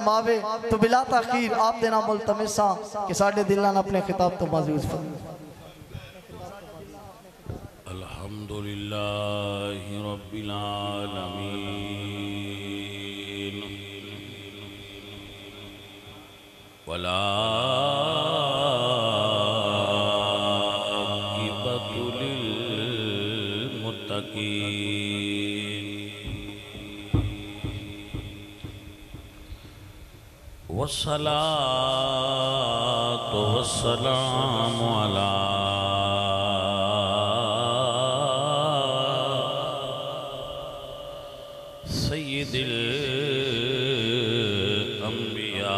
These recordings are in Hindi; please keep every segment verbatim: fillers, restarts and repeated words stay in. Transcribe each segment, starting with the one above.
फरमावे तो बिला ताखीर आप देना मुलतमसा कि साडे दिलां अपने खिताब तो माजूज फरमावे। अल्हम्दुलिल्लाहि रब्बिल आलमीन वला वस्सलातु वस्सलामु अला सय्यिदिल अंबिया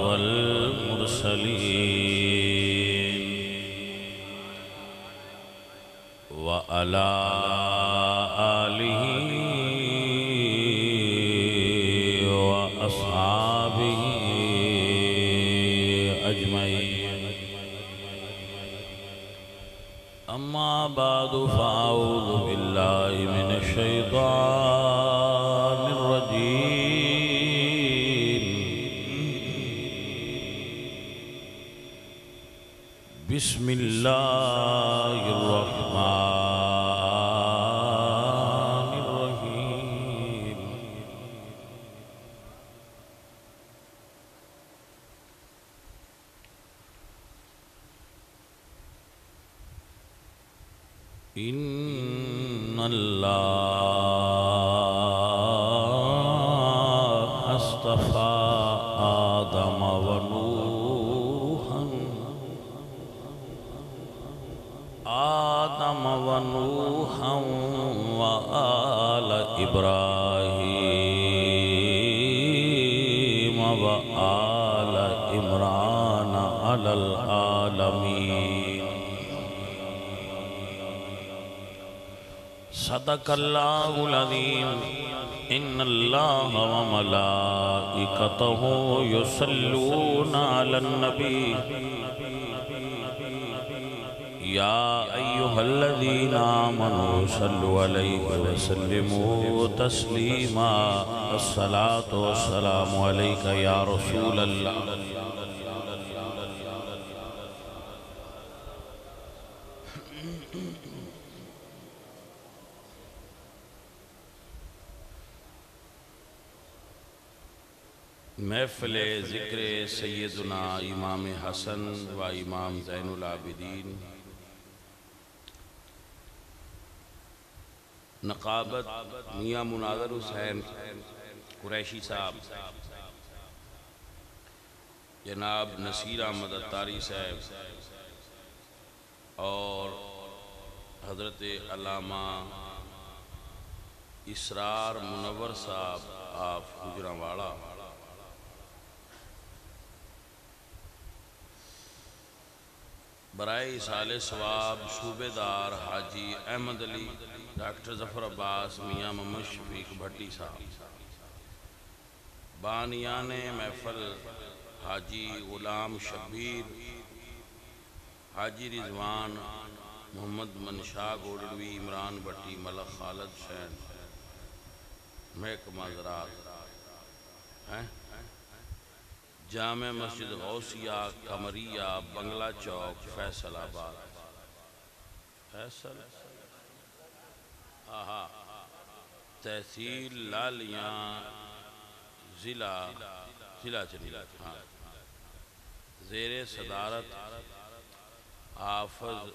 वल मुरसलीन व अला فأعوذ بالله من الشيطان الرجيم بسم الله الرحمن الرحيم إن الله اصطفى آدم ونوحا آدم ونوحا وآل إبراهيم وآل عمران على العالمين। सदक अल्लाहुल अज़ीम। इन्नल्लाह व मलाइकतहु युसल्लूना अलन नबी या अय्युहल्लज़ीना आमनू सल्लु अलैहि व सल्लिमू तस्लीमा। अस्सलातु वस्सलामु अलैका या रसूलल्लाह। महफिल ज़िक्र सैयदना इमाम हसन व इमाम ज़ैनुल आबिदीन नक़ाबत मियाँ मुनावर हुसैन कुरैशी साहब, जनाब नसीर अहमद अत्तारी साहब और हज़रत अल्लामा इसरार मुनव्वर साहब आप गुजरांवाला, बराए इसाले सवाब सूबेदार हाजी अहमद अली, डॉक्टर ज़फ़र अब्बास, मियाँ मोहम्मद शफीक भट्टी साहब, बानियाने महफल हाजी ग़ुलाम शबीर, हाजी रिजवान मोहम्मद मनशा गोडवी, इमरान भट्टी, मलक खालद हुसैन, महकमा ज़राअत हैं, जामे मस्जिद गौसिया कमरिया बंगला चौक फैसलाबाद फैसल आहा तहसील लालियां ज़िला ज़िला चनीला हाँ ज़ेरे सदारत हाफिज़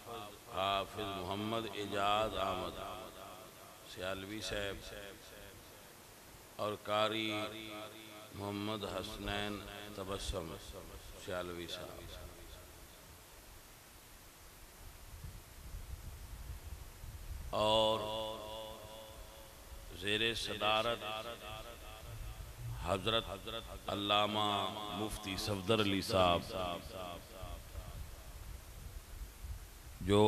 हाफिज़ मोहम्मद एजाज अहमद सियालवी साहब और कारी मोहम्मद हसनैन तबस्सुम सियालवी साहब। और ज़ेरे सदारत हज़रत अल्लामा मुफ्ती सफदर अली साहब जो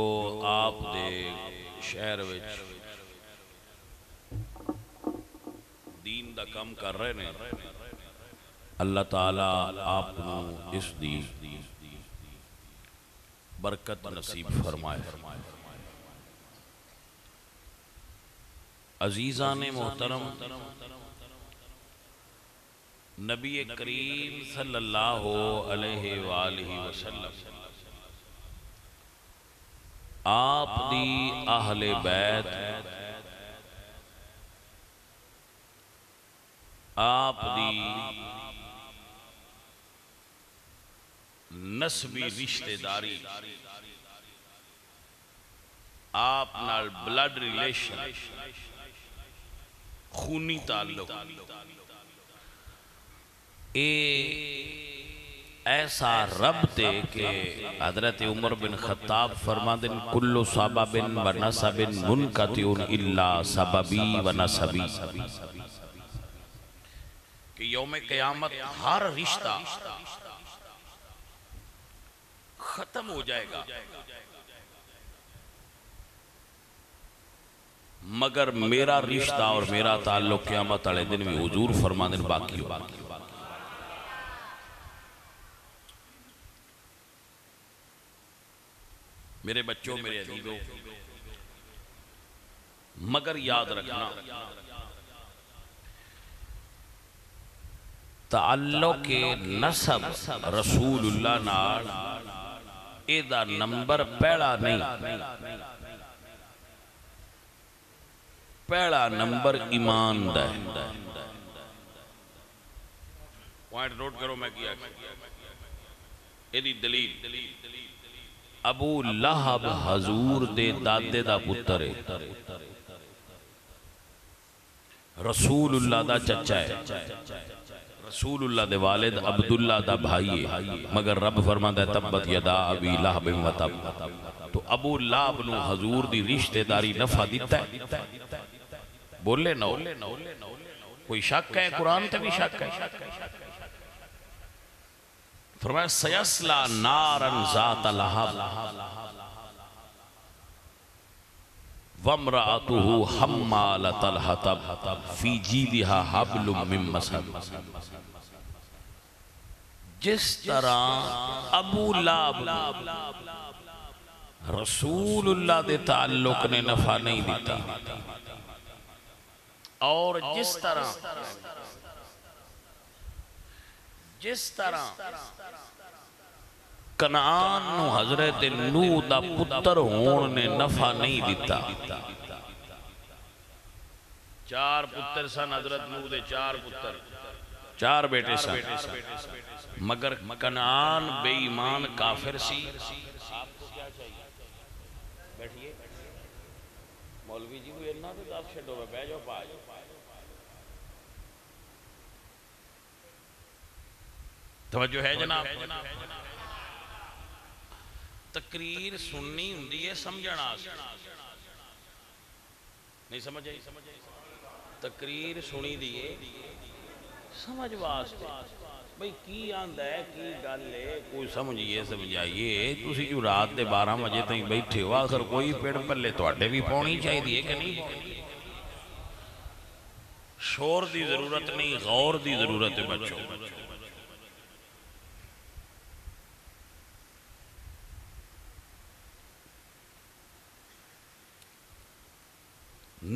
आप दे शहर विच दीन दा कम कर रहे ने। अल्लाह ताला आपको इस दी बरकत नसीब फरमाए। अजीजा ने मोहतरम, नबी करीम सल्लल्लाहु अलैहि वसल्लम आप दी अहले बैत, आप दी नस्बी रिश्तेदारी, आप नाल ब्लड रिलेशन, खूनी ताल्लुक, ऐसा रब्त है कि हजरत उमर बिन खत्ताब फरमादिन कुल्लु सबाबिन व नसबिन मुनकतिउन इल्ला सबबी व नसबी, कि यौमे क़यामत हर रिश्ता खत्म हो जाएगा मगर मेरा रिश्ता और मेरा ताल्लुक क़यामत वाले दिन में हुजूर फरमादिन बाकी होगा। मेरे बच्चों, मेरे अजीजों, मगर याद रखना ताल्लुक के नसब रसूलुल्लाह नाल एदा नंबर पहला नहीं, पहला नंबर ईमान दा है। पॉइंट नोट करो, मैं किया एदी दलील अबू लहब हजूर दे दादे दा पुत्तर है, रसूलुल्लाह दा चचा है, रसूलुल्लाह दे वालिद अब्दुल्लाह दा भाई है, मगर रब फरमांदा है तब्बत यदा अबी लहब व तब, तो अबू लहब नु हजूर दी रिश्तेदारी नफा दिता है। बोले ना, कोई शक है? कुरान ते भी शक है। फरमाया सयस्ला नारन ज़ात लहब वम्रातुहु हम्मालतल हतब फी जीदिहा हब्लुम मिन मसद। जिस तरह अबू लहब रसूलुल्लाह दे ताल्लुक ने नफा नहीं दिता, और जिस तरह जिस तरह कनान नु हजरत नूह दा पुत्र होने ने नफा नहीं दिता। चार पुत्र सन हजरत नूह दे, चार पुत्र, चार बेटे सन, मगर कनान बेईमान काफिर सी। आपको क्या चाहिए? बैठिए मौलवी जी, कोई इतना तो आप छो, बह जाओ, पा जाओ। तवज्जो है जनाब, तकरीर सुननी हुंदी है समझण आस्ते, नहीं समझ आई? तकरीर सुनी दी है समझ वास्ते, भाई की आंदा है, की गल है, कोई समझिए समझाइए। तुसी जो रात दे बारह बजे तक बैठे हो, आखिर कोई पेड़ पल्ले तुहाडे भी पौनी चाहिदी है कि नहीं? शोर दी जरूरत नहीं, गौर दी जरूरत है बच्चों।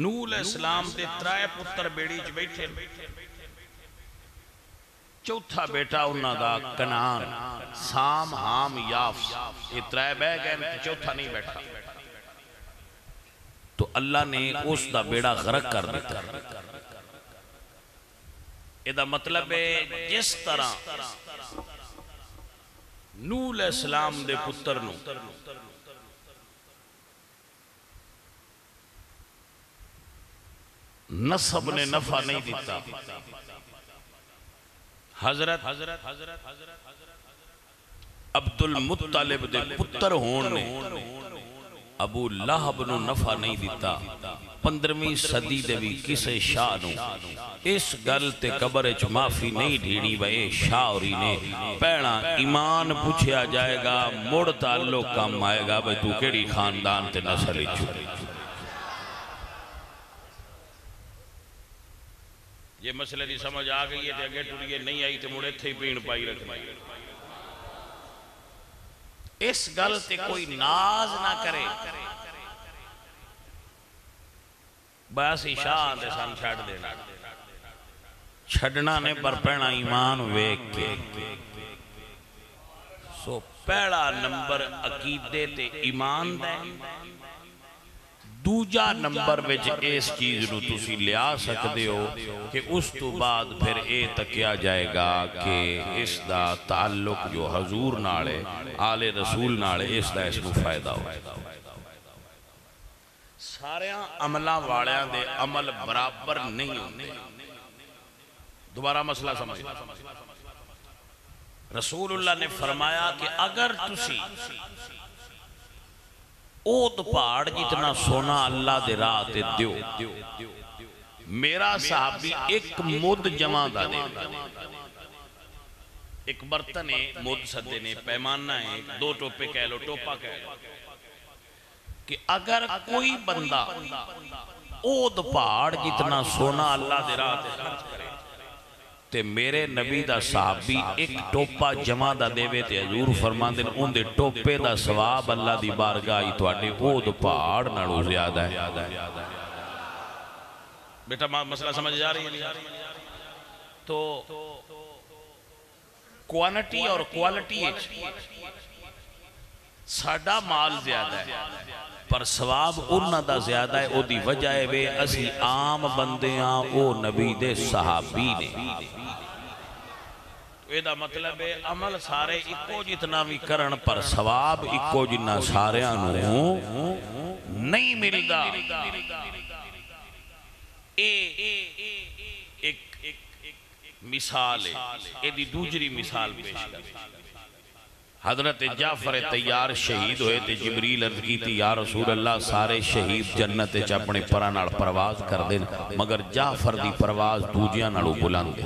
नूह अलैहिस्सलाम दे त्राए पुत्र बेड़ी च बैठे, चौथा बेटा उन्हां दा कनान, साम हाम याफ, ये त्राए बह गए, चौथा नहीं बैठा, तो अल्लाह ने उस दा बेड़ा गरक कर दिता। एदा मतलब है जिस तरह नूह अलैहिस्सलाम दे पुत्र नू नसब ने नफा नहीं दिता, हजरत अब्दुल मुत्तलिब दे पुत्र होने अबू लहब नु नफा नहीं दिता। पंद्रहवीं सदी दे वी किसे शाह नु इस गल ते कब्र च माफी नहीं ढीड़ी, वे शाह औरी ने पहला ईमान पूछया जाएगा, मुड़ ताल्लुक कम आएगा, भाई तू केड़ी खानदान ते नस्ल च। ये मसले की समझ आ गई है, अगे टुरिए नहीं आई तो मुड़े थे ही पीण पाई रखवाई, इस गल से कोई नाज ना करे। बस इशान दे सन छड़ देना, छड़ना ने पर पैना ईमान वेख के। सो पहला नंबर अकीदे ते ईमान दा, दूजा नंबर विच इस चीज़ नूं तुसी लिया सकते हो कि उस तो बाद फिर यह तकिया जाएगा कि इसका ताल्लुक जो हजूर नाल है, आले रसूल नाल है, इसका इसनूं फायदा हो। सारियां अमलां वालियां दे अमल बराबर नहीं होंदे। दोबारा मसला समझ। रसूलुल्लाह ने फरमाया कि अगर तुसी ओद पहाड़ जितना सोना अल्लाह दे राह ते दियो, मेरा साहबी एक मुद जमा दा दे। एक बर्तन है, मुद सदे ने पैमाना है, दो टोपे कह लो, टोपा कह लो, कि अगर कोई बंदा ओद पहाड़ जितना सोना अल्लाह दे राह ते खर्च करे ते मेरे नबी दा साहबी एक टोपा जमा दा देवे ते हजूर फरमांदे ने उंदे टोपे दा सवाब अल्लाह दी बारगाह ही तुहाडे ओद पहाड़ नालों ज्यादा है। बेटा मसला समझ जा रही है? तो क्वांटिटी और क्वालिटी, साडा माल ज्यादा है पर सवाब उन्हां दा ज्यादा है। ओदी वजह है वे असी आम बंदे हां, ओ नबी दे सहाबी ने। एदा मतलब है अमल सारे इको जितना भी करन पर सवाब इको जिन्ना सारियां नूं नहीं मिलदा। ए एक मिसाल है, एदी दूसरी मिसाल पेश कर। हजरत जाफर तैयार शहीद होए ते जिबरील अर्ज़ कीती, या रसूल अल्लाह सारे शहीद जन्नत च अपने परां नाल परवाज़ करदे ने मगर जाफर दी परवाज़ दूजियां नालों बुलंद।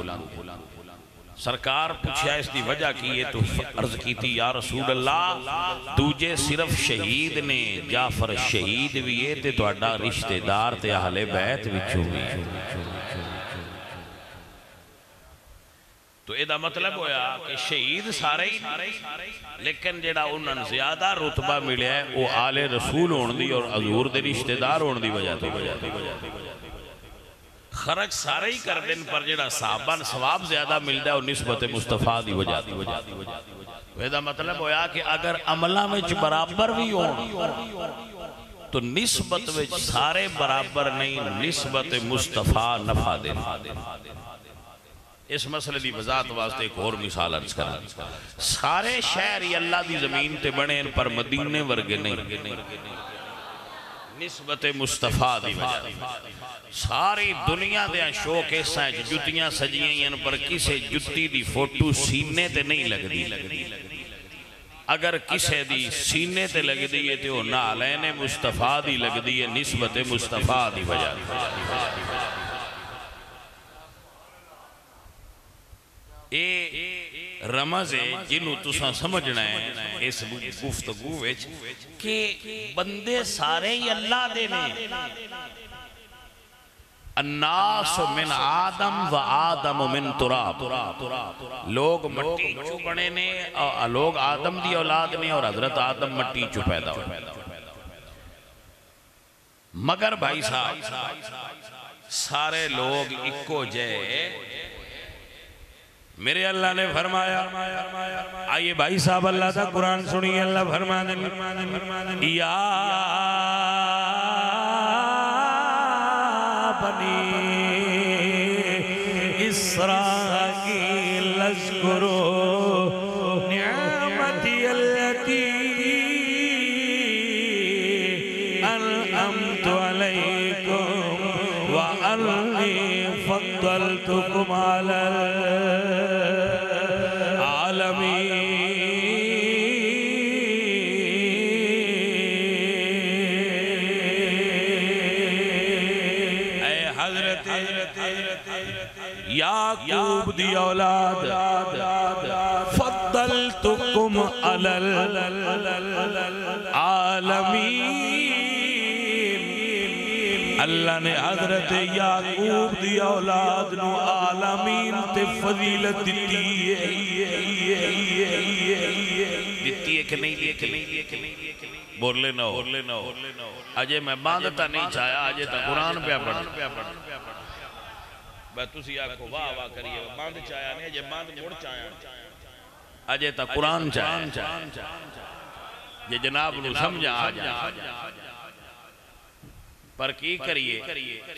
सरकार पूछया इसकी वजह की है, तो अर्ज़ कीती, या रसूल अल्लाह दूजे सिर्फ शहीद ने, जाफर शहीद भी है ते तुहाडा रिश्तेदार ते अहले बैत विचों भी। तो एदा मतलब होया कि शहीद सारे ही, लेकिन जेड़ा उन्हें ज्यादा रुतबा मिले वो आले रसूल होने दी और हजूर दे रिश्तेदार होने दी वजह तो खर्च सारे ही करदे ने पर जेड़ा साहबा नूं सवाब ज्यादा मिलदा है वो निस्बत मुस्तफा दी वजह तो। एदा मतलब होया कि अगर अमलां विच बराबर भी होण तो निस्बत विच सारे बराबर नहीं, निस्बत मुस्तफा नफा दे। इस मसले की वजाहत वास्ते एक होर मिसाल अर्ज करा। सारे शहर ही अल्लाह की जमीन ते बने पर मदीने वर्गे नहीं, निस्बत मुस्तफा दी वजह। सारी दुनिया दे शोकेसां च जुत्तियां सजियां हैं पर किसी जुत्ती की फोटो सीने ते नहीं लगती। अगर किसी की सीने ते लगती है तो वह नालैन मुस्तफा दी लगती है, निस्बत मुस्तफा दी वजह। ए रमज है जिन्हों तुसा समझना है इस गुफ्तगू विच कि बंदे सारे ही अल्लाह दे ने। अन्नास मिन आदम व आदम मिन तुराब, लोग मट्टी चू बने ने, लोग आदम दी औलाद ने और हजरत आदम मट्टी चू पैदा होए। मगर भाई साहब सारे लोग इको जय। मेरे अल्लाह ने फरमाया, आइए भाई साहब अल्लाह का कुरान सुनिए। अल्लाह फरमाने या बनी इस्राईल अज़्कुरू निअमती अल्लती अनअमतु अलैकुम व अन्नी फद्दलतुकुम अला याकूब दी औलाद फद्दलतुकुम अलल आलमीन। अल्लाह ने हजरत याकूब दी औलाद नू आलमीन ते फजीलत दिती है। दिती है कि नहीं? बोल लेना हो लेना हो अजय मैं बांधता नहीं छाया अजय तो कुरान पे पढ़ बस तुसी आखो वाह वाह करिए बांध छाया नहीं अजय बांध मुड़ छाया अजय तो कुरान छाया जे जनाब नु समझ आ जाए पर की करिए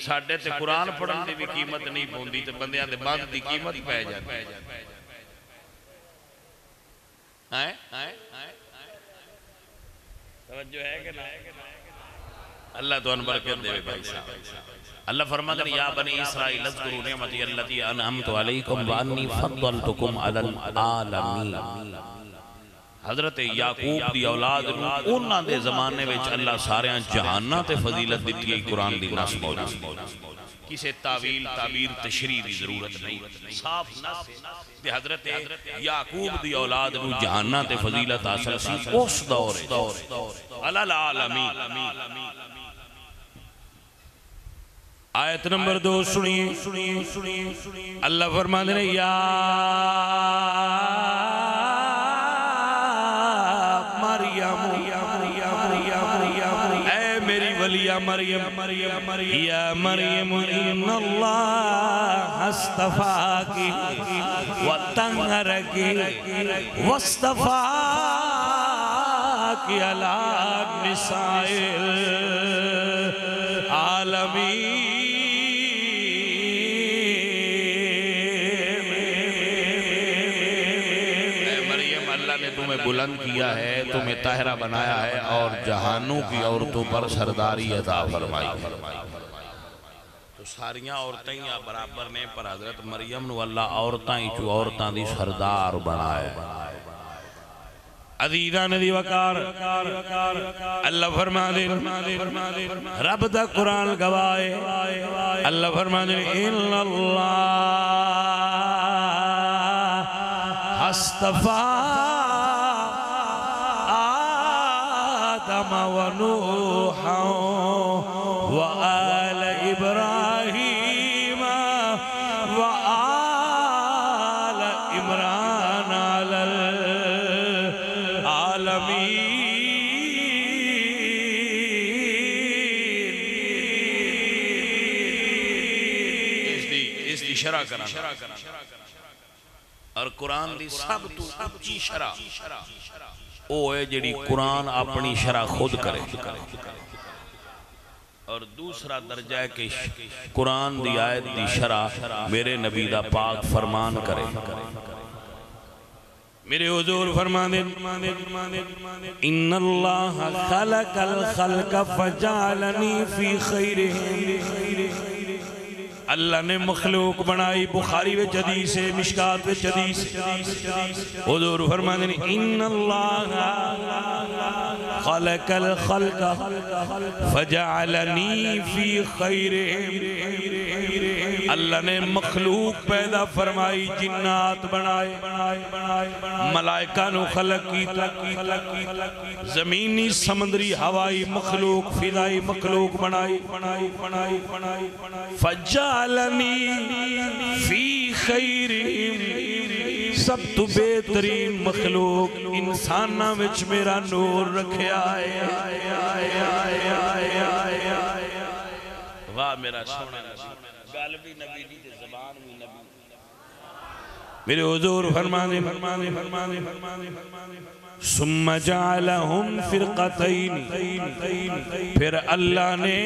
साडे ते कुरान पढ़न दी भी कीमत नहीं पौंदी ते बंदियां दे बांध दी कीमत पै जांदी है है तवज्जो है कि ना अल्लाह तो बरकत दे भाई साहब अल्लाह फरमाता है या बनी इस्राइल अज़कुरू निअमती अल्लती अनअमतु अलैकुम व अन्नी फद्दलतुकुम अलल आलमीन हज़रत याकूब दी औलाद नूं उन्हां दे ज़माने विच अल्लाह सारे जहानां ते फजीलत दित्ती है कुरान दी नस मौजूद किसी तावील ताबीर तशरीह की जरूरत नहीं साफ नस ते हज़रत याकूब दी औलाद नूं जहानां ते फजीलत हासिल सी उस दौर दौर अलल आलमीन आयत नंबर दो सुनिए सुनिए सुनिए सुनिए अल्लाह फरमाते हैं या मरियम ऐ मेरी वलिया मरियम मरियम मरियम या मरियम इन्नल्लाह अस्तफाकी व तहरकी वस्तफाकी अला निसाइल आलमीन तुम्हें बुलंद किया है तुम्हें ताहरा बनाया है और जहानों की औरतों पर सरदारी अता फरमाई तो सारियां औरतें या बराबर ने पर हजरत मरियम नु अल्लाह औरतां ही जो औरतां दी सरदार बनाया अजीजा नदी वकार अल्लाह फरमा दे रब दा कुरान गवाए अल्लाह फरमा दे इल्लल्लाह अस्तफा आदम व नूह व आल इब्राहीम व आल इमरान अलल आलमीन इसदी इसदी शरह कराना और कुरान दी सब तो ऊंची शरह जी कुरान अपनी शरह खुद करे और दूसरा दर्जा है कि कुरान दी आयत दी शरह मेरे नबी दा पाक फरमान करे मेरे हुजूर फरमाने इन्नल्लाह खलकल खल्क फजालनी फी खैरिही अल्लाह ने मखलूक बनाई बुखारी विच हदीस है मिशकात विच हदीस हुजूर फरमाते हैं इन्नल्लाह खलकल खल्क फजअलनी फी खैरिहिम अल्लाह ने मखलूक पैदा फरमाई जिन्नात बनाए मलाइका नु खलक की जमीनी समंदरी हवाई मखलूक फिजाई मखलूक बनाई बनाई बनाई बनाई फजा फी खैरिहिम सब तो बेहतरीन मखलूक इंसाना विच मेरा नूर रखया वाह मेरा सोना गल भी नबी दी ते ज़बान भी नबी मेरे हुजूर फरमाने फरमाने फरमाने फरमाने फरमाने सुम्मा जअलहुम फ़िरक़तैन फिर अल्लाह ने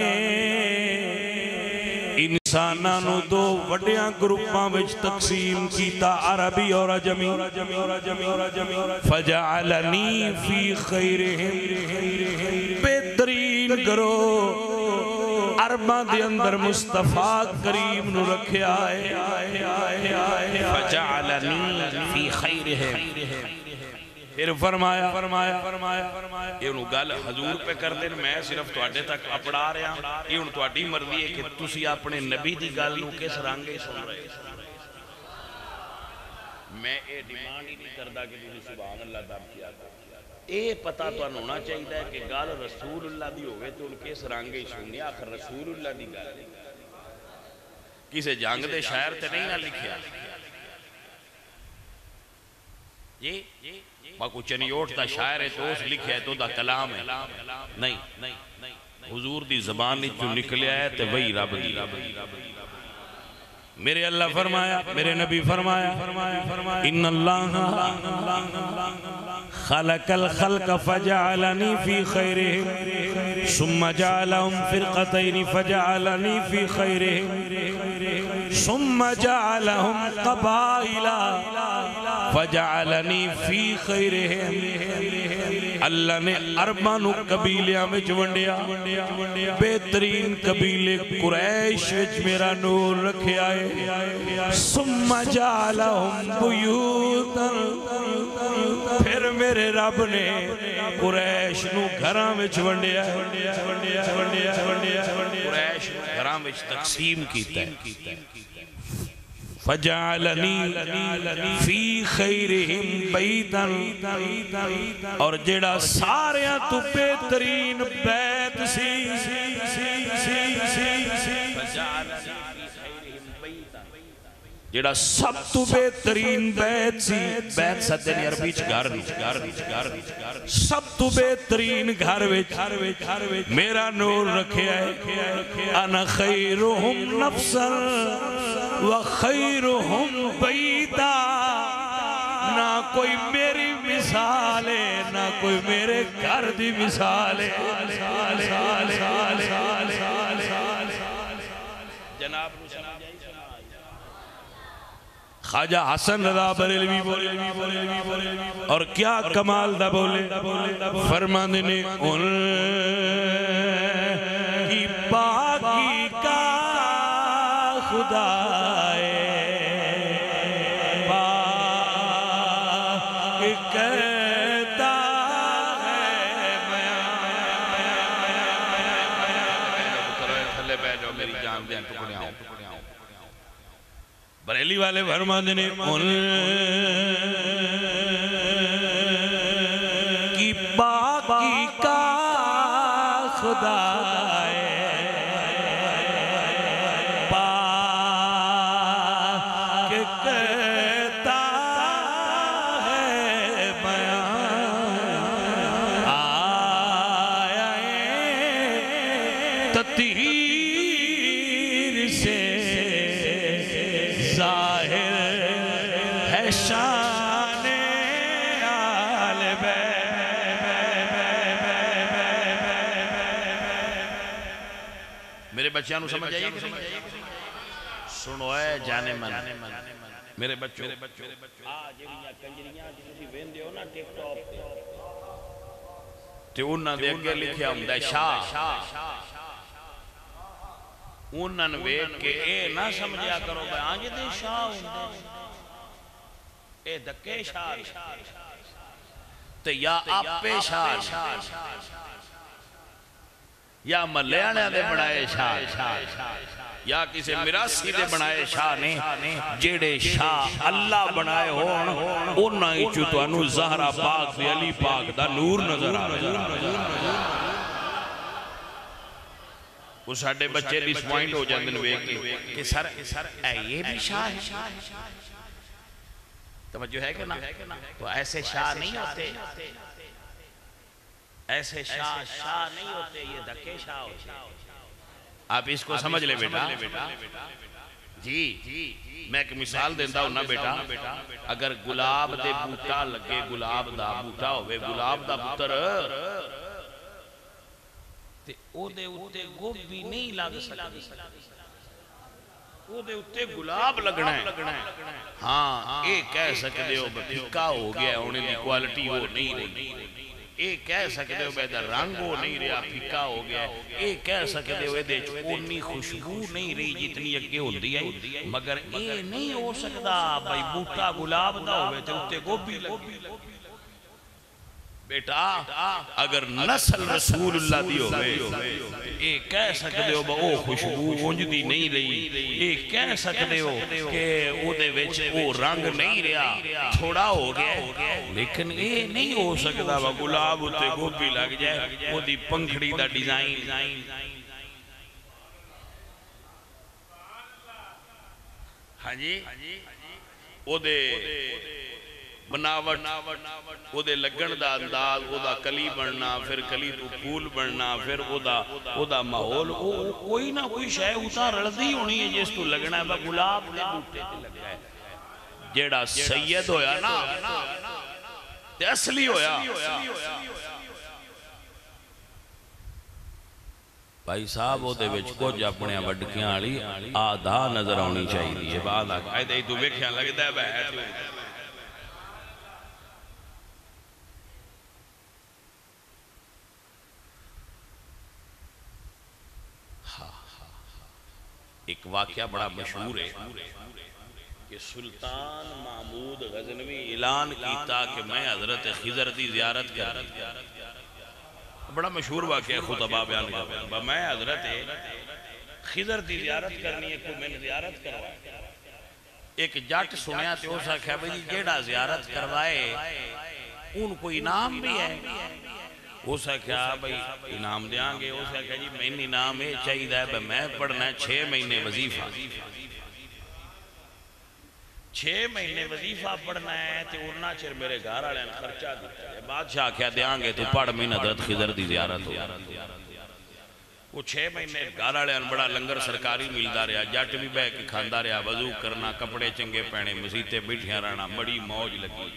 इंसाना नु दो वड्डियां ग्रुपां विच तकसीम कीता अरबी और अजमी फजअलनी फी खैरिहिम बेहतरीन करो अरबां दे अंदर मुस्तफा करीम नु रखया है फजअलनी फी खैरिहिम फिर फरमाया फरमाया फरमाया फरमाया ये उन्होंने गल हजूर पे कर देन मैं सिर्फ तुहाडे तक अपड़ा रहा ये हुण तुहाडी मर्जी है कि तुसी अपने नबी दी गल नूं किस रंगे सुन रहे मैं ये डिमांड ही नहीं करदा कि तुसी सुभान अल्लाह दा किया ए पता तुहानू होना चाहिए कि गल रसूलुल्लाह दी होवे ते हुण किस रंगे सुननी आखिर रसूलुल्लाह दी गल किसे जंग दे शायर ते नहीं ना लिखिया जी बाकू चनियोटता शायर है तो उस लिखे तो दा कलाम है नहीं हुजूर दी ज़बान जो निकलिया है तो वही रब दी मेरे अल्लाह फरमाया मेरे नबी फरमाया इन अल्लाह खलकल खल्क फजअलनी फी खैरे सुम्मा जअलहुम फिरक़तैन फजअलनी फी खैरे सुम्मा जअलहुम क़बाइला फजअलनी फी खैरे। अल्लाह ने अरबा नु कबीलियां विच वंडिया बेहतरीन कबीले कुरैश विच मेरा नूर रखिया है सुम्मा जअलहुम बुयूतन फिर मेरे रब ने कुरैश नु घरां विच वंडिया कुरैश घरां विच तकसीम कीता है फजअलनी फी खैरिहिम बैतन और जेड़ा सारियां तो बेहतरीन बैत सी जेड़ा सब तो बेहतरीन बैत सी बैत सदे ने अरबी च घर विच घर विच घर विच सब तो बेहतरीन घर विच घर विच घर विच मेरा नूर रखया है अना खैरुहुम नफसन व खैरुहुम बैता ना कोई मेरी मिसाल है ना कोई मेरे घर दी मिसाल है जनाब ख्वाजा हसन रज़ा बरेलवी बोले और क्या कमाल दा बोले फरमाने ने उन की बाकी का खुदा बरेली वाले फरमाते ने की बाकी का खुदा बच्चों को समझ आइए सुनो है जाने मन मेरे बच्चों आ जेड़ियां कंजरियां तुसी वेंदे हो ना टिकटॉक पे ते उन्हां दे अगे लिखिया हुंदा शाह उन्हां नु देख के ए ना समझया करो भाई आज दे शाह हुंदे ए धक्के शाह ते या आपे शाह या मल्याणा दे बनाए शाह या किसी मिरासी दे बनाए शाह ने जेड़े शाह अल्लाह बनाए होन उन्हां विच तुहानू ज़हरा पाक ते अली पाक दा नूर नजर आवे। वो साडे बच्चे डिसपॉइंट हो जांदे ने वेख के कि सर ए ये भी शाह है तवज्जो है कि ना तो ऐसे शाह नहीं होते ऐसे शाह शाह नहीं होते ये धक्के शाह होते आप इसको समझ ले बेटा जी मैं एक मिसाल देता हूं ना बेटा अगर गुलाब दे बूटा लगे गुलाब दा बूटा होवे गुलाब दा पुत्तर ते ओदे उत्ते गोभी नहीं लग सकदी ओदे उत्ते गुलाब लगना है हां ये कह सकदे हो बटिका हो गया होने दी क्वालिटी हो नहीं रही ये कह सकते हो इहदा रंग हो नहीं रहा फीका हो गया ये कह सकते हो इहदे च उतनी खुशबू नहीं रही जितनी अगे होंदी है मगर ये नहीं हो सकता भाई बूटा गुलाब दा होवे ते उत्ते गोभी लगे बेटा अगर नस्ल रसूलुल्लाह दी होवे ये कह सकते हो वो खुशबू उंजदी नहीं रही ये कह सकते हो कि ओदे विच वो रंग नहीं रहा थोड़ा हो गया लेकिन ये नहीं हो सकता वा गुलाब उत्ते गोभी लग जाए ओदी पंखड़ी दा डिजाइन हां जी ओदे बनावट ओदे लगन दा अंदाज ओदा कली बनना फिर कली तो फूल बनना फिर ओदा ओदा माहौल कोई ना कोई शय उतां रलदी होनी है जिस तो लगना है। गुलाब दे बूटे ते लगा है जेड़ा सैयद होया ना ते असली होया। भाई साहब ओदे विच कुछ अपने वडकियां वाली आधा नजर आनी चाहिए। बाद आए तू वेख्या लगदा है एक वाकया बड़ा मशहूर है कि सुल्तान महमूद गजनवी ऐलान किया कि मैं हजरत खिजर की जियारत कर बड़ा मशहूर वाकया खुतबा बयान कर मैं हजरत खिजर की जियारत करनी है कोई मैंने जियारत करवाए। एक जट सुनिया तो उस आख्या भाई जेड़ा जियारत करवाए उन कोई इनाम भी है। उस आख्या भाई इनाम देंगे। उस आख्या जी मैंने इनाम ये चाहिए मैं पढ़ना छः महीने वजीफा छः महीने वजीफा पढ़ना है तो उन्ना चिर मेरे घर वाले ने खर्चा दिता है। बादशाह आख्या देंगे तो पढ़ महीना हज़रत खिजर की जियारत हो। वो छः महीने घर वाले बड़ा लंगर सरकारी मिलता रहा। जट भी बह के खाता रहा। वजू करना कपड़े चंगे पैने मसीते बैठिया रहना बड़ी मौज लगी।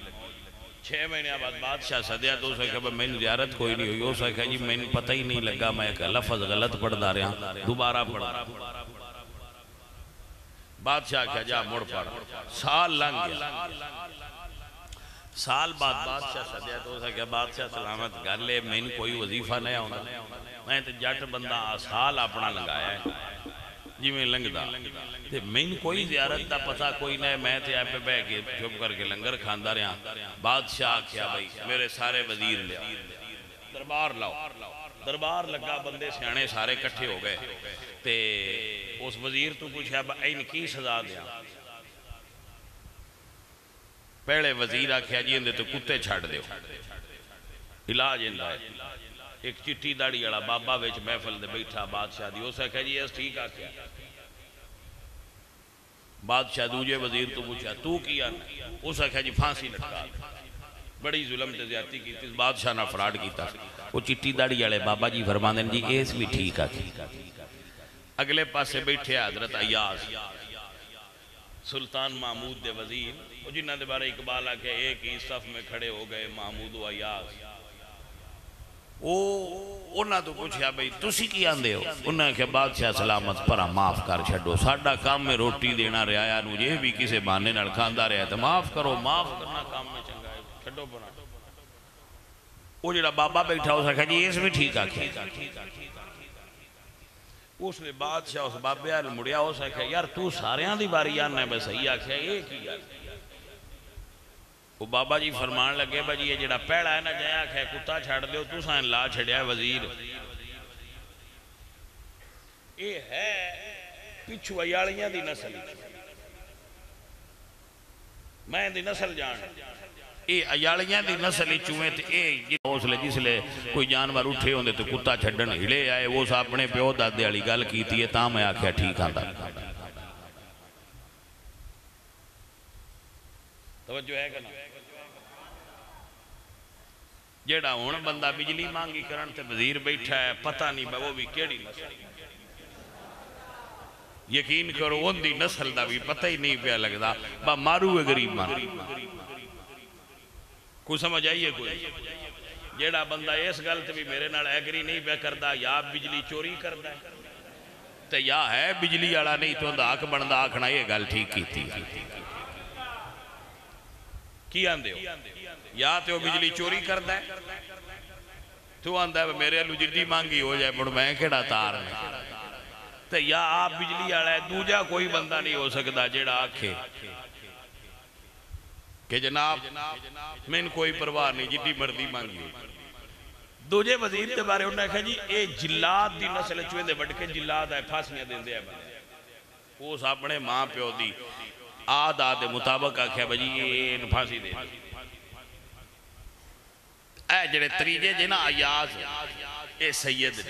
छः महीने बाद बादशाह सदया तो उस आख्या मैंने जियारत कोई नहीं हुई। उस आख्या जी मैंने पता ही नहीं लगा मैं एक लफज गलत पढ़ता रहा दोबारा पढ़ा। बादशाह क्या जा मुड़ पड़ साल लंघ गया। साल बाद बादशाह सदया तो उसका बादशाह सलामत कर ले मैंने कोई वजीफा नहीं आना। मैं तो जट बंदा साल अपना लगाया जिमें लंघता तो मैंने कोई जियारत का पता कोई नहीं। मैं तो आप बह के चुप करके लंगर खाता रहा। बादशाह आख्या भाई मेरे सारे वजीर लिया दरबार लाओ। दरबार लगा बंदे सियाने सारे कट्ठे हो गए। ते उस वजीर तू पूछा इन की सजा दिया। पहले वजीर आख्या जी इन्हें तो कुत्ते छाड़ दे इलाज इनका। एक चिट्टी दाड़ी वाला बाबा बिच महफल दे बैठा बादशाह दी। उस आख्या जी ठीक आख्या। बादशाह दूजे वजीर तो पूछा तू की आना। उस आख्या जी फांसी लटका बड़ी जुलम ते ज्यादती की बादशाह ने फराड किया। वो चिट्टी दाड़ी वाले बाबा जी फरमांदे जी इस भी ठीक आखी। अगले पासे बैठे हजरत अयाज सुल्तान महमूद दे वजीर जिन्होंने बारे इकबाल आके एक ही सफ में खड़े हो गए महमूद अयाज। वो उन्होंने तो पूछा भाई तुसी की आंदे हो। उन्हें आख्या बादशाह सलामत भरा माफ कर छो साडा काम में रोटी देना रियाया जे भी किसी बहाने नाल खांदा रहा तो माफ करो। माफ करना काम में चंगा है छो बना। वो जो बाबा बैठा उस आख्या जी इस भी ठीक आख्या। उसने बादशाह उस बाबे आल मुड़िया। उस आख्या यार तू सारिया दी बारी आना मैं सही आख्या ये की गल। वो बाबा जी फरमान लगे भाजी ये जेड़ा पहला है ना जया आख्या कुत्ता छड़ दो तुसा ला छड़िया वजीर ये है पिछू अयालियां दी नस्ल मैं दी नस्ल जान ये अयालियां दी नस्ल चूहे ते ए हौसले जिसले कोई जानवर उठे होंदे तो कुत्ता छड्डन हिले आए। उस अपने प्यो दादे वाली गल कीती है तां मैं आख्या ठीक आंदा। तवज्जो है कना जेड़ा हुण बंदा बिजली मांगी करन ते वजीर बैठा है पता नहीं वो भी केड़ी नस्ल। यकीन करो उनकी नस्ल का भी पता ही नहीं पिया लगता। बा मारू है गरीब मारू कुछ समझ आइए। कोई जेड़ा बंदा इस गल भी मेरे नाल एग्री नहीं पे करता या बिजली चोरी करता तो या है बिजली वाला नहीं तो हक बनता आखना ये गल ठीक की की आंदे हो या तो बिजली चोरी करता है तू आंदा मेरे अलू जिद्दी मांगी हो जाए मुड़ मैं केड़ा तार तो या आप बिजली वाला है। दूजा कोई बंदा नहीं हो सकता जेड़ा आखे कि जनाब मैंने कोई परवाह नहीं जिद्दी मर्दी मांगी। दूजे वजीर के बारे उन्हें आख्या जी ये जिलाद की नस्ल चूहे वट के जिलाद है फांसियां देंदे उस अपने माँ प्यो की आद आद के मुताबक आख्या भाजी ये फांसी दे जे त्रीजे जे ना अयाज ये सैयद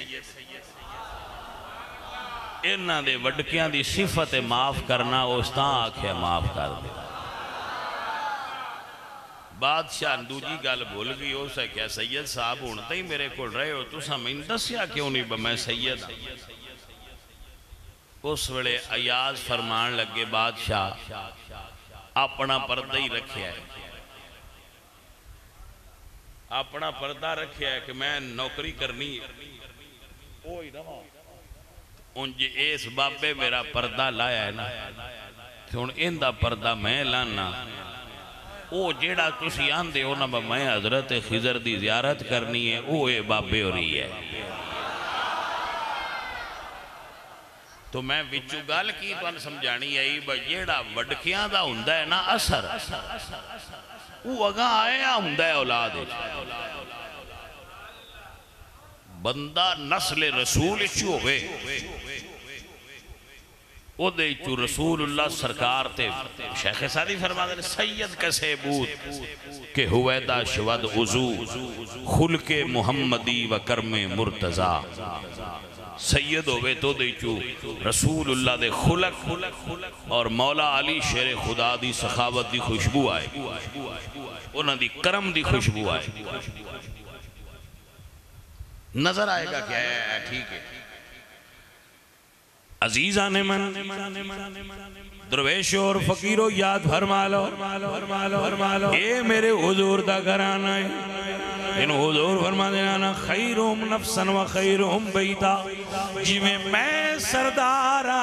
इन्हों के वडकियां की सिफत माफ करना उस आख्या माफ कर दे। बादशाह दूजी गल भूल गई हो सके सैयद साहब हूं तो ही मेरे को रहे हो तुसा मैं दस्या क्यों नहीं मैं सैयद हाँ। उस वेले अयाज फरमान लगे बादशाह अपना पर्दा ही रखिया है अपना पर्दा रखिया है कि मैं नौकरी करनी उंज इस बाबे मेरा पर्दा लाया है ना हूँ इनका पर्दा मैं लाना वो जेड़ा तुसी आंदे हो ना मैं हजरत खिजर की जियारत करनी है वो ये बाबे हो रही है तो मैं विचू गल की तुहानू समझानी आई भाई जेड़ा वडखियां दा हुंदा है ना असर वो अगां आया हुंदा है औलाद बंदा नस्ल रसूल इचू होवे ओदे चू रसूलुल्लाह सरकार ते शेख सादी फरमाते हैं सैयद का सबूत के हुवैदा शवद उजू खुलके मुहम्मदी व कर्मे मुर्तजा सैयद होवे तो दे चू रसूलुल्लाह दे खुलक और मौला अली शेर खुदा दी सखावत दी खुशबू आए उन्हां दी करम दी खुशबू आए नजर आएगा क्या है ठीक है अजीजा ने मन दरवेश और फकीरों याद फरमालो फरमालो ये मेरे हुजूर दा घराना है इन हुजूर फरमा देना खैरुम नफ्सन व खैरुम बैता जिमें मैं सरदारा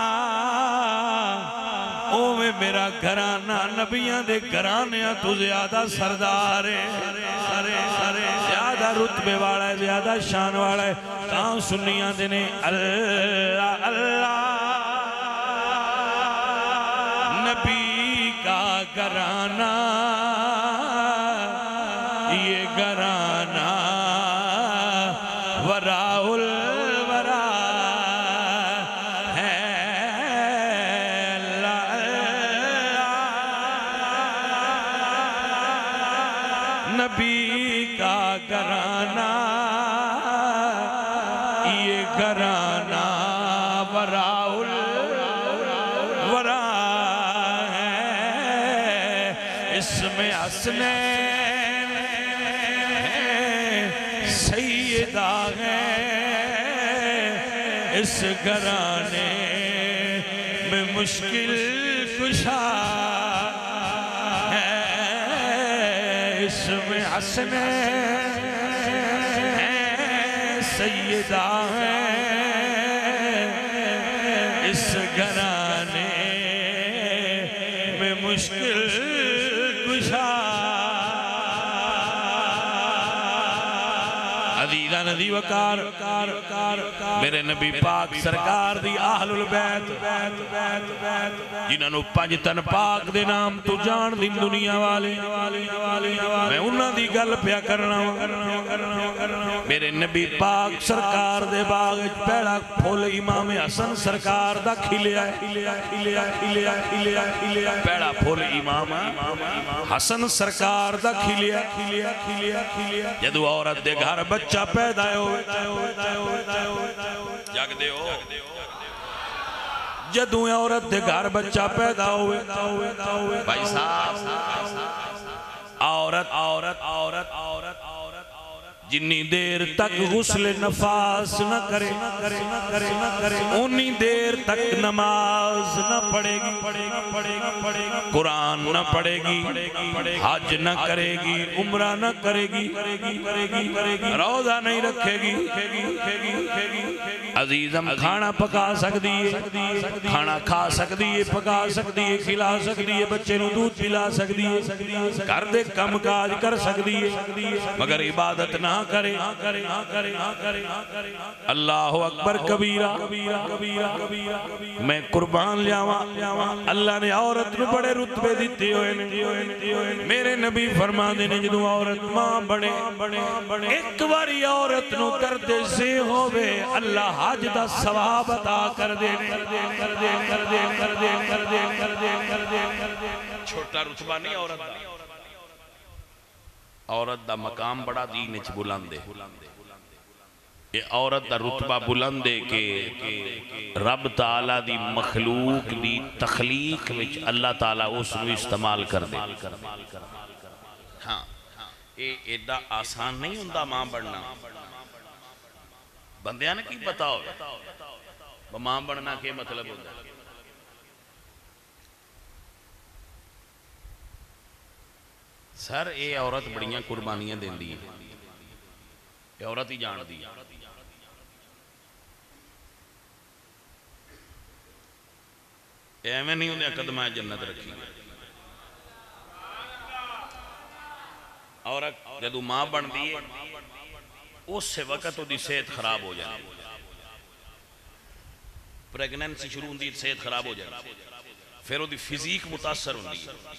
ओवे मेरा घराना नबियां दे घरानियां तो ज्यादा सरदार है ज्यादा रुतबे वाला है ज्यादा शान वाला है ता सुनियां दे ने अल्लाह अल्लाह नबी का घराना ये घराना वराउल घराने में मुश्किल कुशा है इसमें हसने है सैयदा है इस घराने में मुश्किल कुशा अदीदा नदी वकार मेरे नबी पाक सरकार दी आहलुल बैत जिन्हां पंज तन पाक दे नाम तू जान दी दुनिया वाले मैं उन्हां दी गल पिया करना मेरे नबी पाक सरकार दे बाग विच पहला फुल इमाम हसन सरकार दा खिलिया पहला फुल इमाम हसन सरकार दा खिलिया खिलिया खिलिया खिलिया जदों औरत दे घर बच्चा पैदा जग दे जदू औरत दे घर बच्चा पैदा होवे भाई साहब औरत औरत औरत औरत जिन्नी देर तक गुस्ल नफास न करे न करे न करे न करे उन्नी देर तक नमाज न पढ़ेगी पढ़ेगी पढ़ेगी पढ़ेगी कुरान न पढ़ेगी हज न करेगी उम्रा न करेगी करेगी करेगी करेगी रोजा नहीं रखेगी अजीजम खाना पका सकती है खाना खा सकती है पका सकती है खिला सकती है बच्चे को दूध पिला सकती है घर दे कम काज कर सकती है मगर इबादत ना करे अल्लाह अकबर कबीरा मैं कुर्बान लियावा अल्लाह ने औरत नूं बड़े रुतबे दिते होए ने मेरे नबी फरमांदे ने जदों औरत मां बने एक बारी औरत नूं करदे से होवे अल्लाह हज दा सवाब अता कर दे छोटा रुतबा नहीं औरत दा औरत दा मकाम बड़ा दीन च बुलंद है औरत दा रुतबा बुलंद है कि रब ताला दी मखलूक दी तखलीक विच अल्लाह ताला उस नूं इस्तेमाल कर दे हाँ ये एडा आसान नहीं होंदा मां बनना। बंदियां ने की बताओ ब मां बनना के मतलब होंदा। सर ये औरत बड़ियां कुर्बानियां देंदी है, ये औरत ही जानदी है। एवें नहीं उन्हें कदमां जन्नत रखी और जदू मां बनती है उस वक्त उसकी सेहत खराब हो जाती है। प्रेगनेंसी शुरू होती सेहत खराब हो जाती है, फिर उसकी फिजीक मुतासर होती है,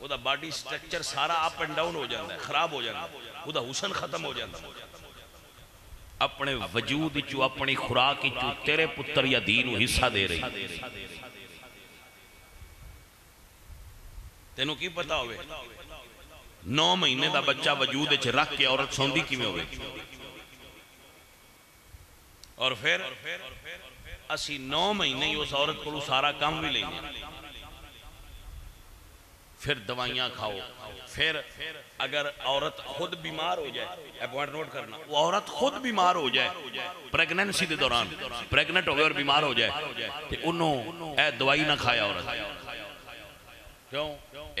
उसका बॉडी स्ट्रक्चर सारा अप एंड डाउन हो जाता है, खराब हो जाता है, उसका हुसन खत्म हो जाता है। अपने वजूद चो अपनी खुराक चो तेरे पुत्र या दी को हिस्सा दे रही, तेनू की पता होवे नौ महीने का बच्चा वजूद रख के औरत सौंदी किवें होवे। और फिर असी नौ महीने उस औरत को सारा काम भी लेंगे, फिर दवाइयां खाओ, फिर अगर औरत खुद बीमार हो जाए, पॉइंट नोट करना, वो औरत खुद बीमार हो जाए प्रेगनेंसी के दौरान, प्रेगनेंट हो गए और बीमार हो जाए तो उन्होंने यह दवाई ना खाए औरत, क्यों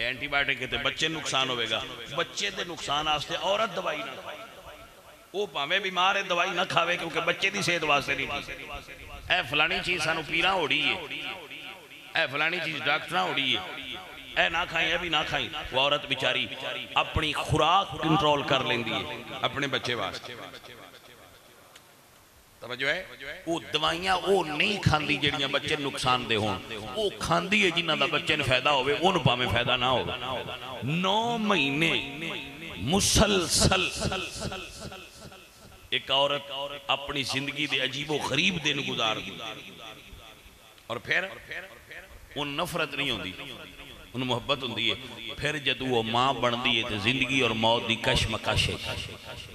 एंटीबायोटिक बच्चे, बच्चे नुकसान होगा, बच्चे के नुकसान वास्ते औरत दवाई ना खाए, वो भावें बीमार है दवाई ना खावे क्योंकि बच्चे की सेहत वास्ते नहीं। ए फलानी चीज़ सानू पीरा होड़ी है, ए फलानी चीज़ डॉक्टर होड़ी है, ए ना खाई ए भी ना खाई। वो औरत बेचारी अपनी खुराक कंट्रोल कर लेंदी है अपने बच्चे वास्ते, दवाइयां वो नहीं खाती जिहड़ियां बच्चे नुकसान दे होण, वो खाती है जिन्हां दा बच्चे नूं फायदा होवे, उहनूं भावें फायदा ना होवे। नौ महीने मुसलसल एक औरत अपनी जिंदगी दे अजीबो गरीब दिन गुजारदी और फिर उन नफरत नहीं होंदी, उन मुहब्बत होंदी है। फिर जदों वो मां बनदी है तो जिंदगी और मौत दी कशमकश है।